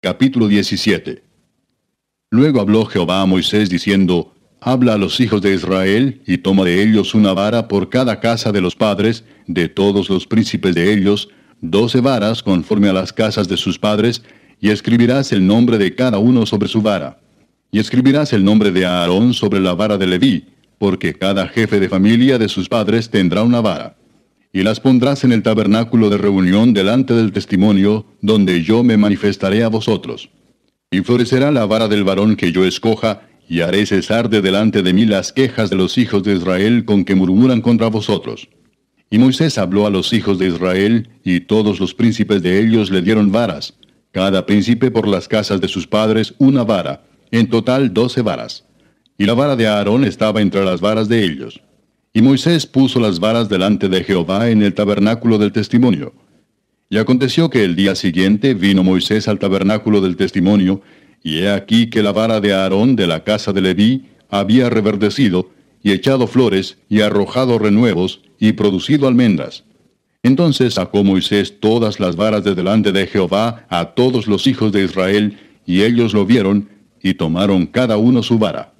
Capítulo 17. Luego habló Jehová a Moisés diciendo, habla a los hijos de Israel, y toma de ellos una vara por cada casa de los padres, de todos los príncipes de ellos, 12 varas conforme a las casas de sus padres, y escribirás el nombre de cada uno sobre su vara. Y escribirás el nombre de Aarón sobre la vara de Leví, porque cada jefe de familia de sus padres tendrá una vara. Y las pondrás en el tabernáculo de reunión delante del testimonio, donde yo me manifestaré a vosotros. Y florecerá la vara del varón que yo escoja, y haré cesar de delante de mí las quejas de los hijos de Israel con que murmuran contra vosotros. Y Moisés habló a los hijos de Israel, y todos los príncipes de ellos le dieron varas, cada príncipe por las casas de sus padres una vara, en total 12 varas. Y la vara de Aarón estaba entre las varas de ellos. Y Moisés puso las varas delante de Jehová en el tabernáculo del testimonio. Y aconteció que el día siguiente vino Moisés al tabernáculo del testimonio, y he aquí que la vara de Aarón de la casa de Leví había reverdecido, y echado flores, y arrojado renuevos, y producido almendras. Entonces sacó Moisés todas las varas de delante de Jehová a todos los hijos de Israel, y ellos lo vieron, y tomaron cada uno su vara.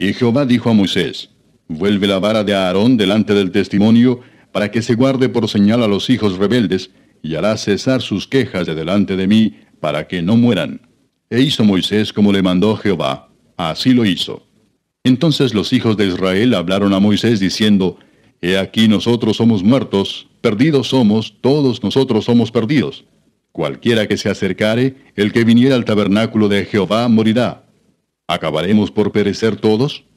Y Jehová dijo a Moisés, vuelve la vara de Aarón delante del testimonio, para que se guarde por señal a los hijos rebeldes, y hará cesar sus quejas de delante de mí, para que no mueran. E hizo Moisés como le mandó Jehová, así lo hizo. Entonces los hijos de Israel hablaron a Moisés diciendo, he aquí nosotros somos muertos, perdidos somos, todos nosotros somos perdidos. Cualquiera que se acercare, el que viniera al tabernáculo de Jehová morirá. ¿Acabaremos por perecer todos?